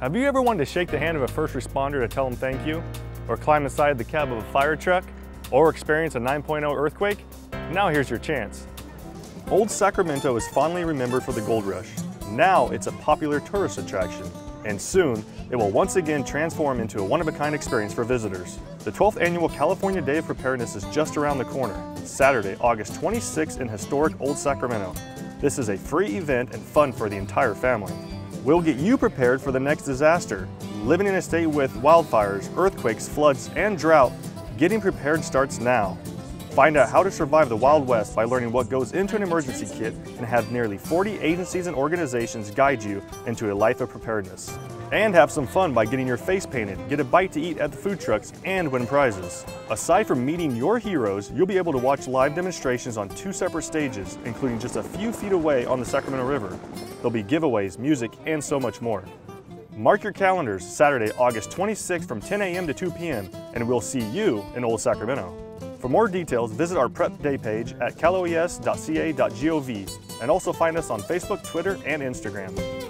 Have you ever wanted to shake the hand of a first responder to tell them thank you? Or climb inside the cab of a fire truck? Or experience a 9.0 earthquake? Now here's your chance. Old Sacramento is fondly remembered for the gold rush. Now it's a popular tourist attraction, and soon it will once again transform into a one-of-a-kind experience for visitors. The 12th annual California Day of Preparedness is just around the corner, Saturday, August 26th in historic Old Sacramento. This is a free event and fun for the entire family. We'll get you prepared for the next disaster. Living in a state with wildfires, earthquakes, floods, and drought, getting prepared starts now. Find out how to survive the Wild West by learning what goes into an emergency kit and have nearly 40 agencies and organizations guide you into a life of preparedness. And have some fun by getting your face painted, get a bite to eat at the food trucks, and win prizes. Aside from meeting your heroes, you'll be able to watch live demonstrations on 2 separate stages, including just a few feet away on the Sacramento River. There'll be giveaways, music, and so much more. Mark your calendars Saturday, August 26th from 10 a.m. to 2 p.m., and we'll see you in Old Sacramento. For more details, visit our prep day page at caloes.ca.gov and also find us on Facebook, Twitter, and Instagram.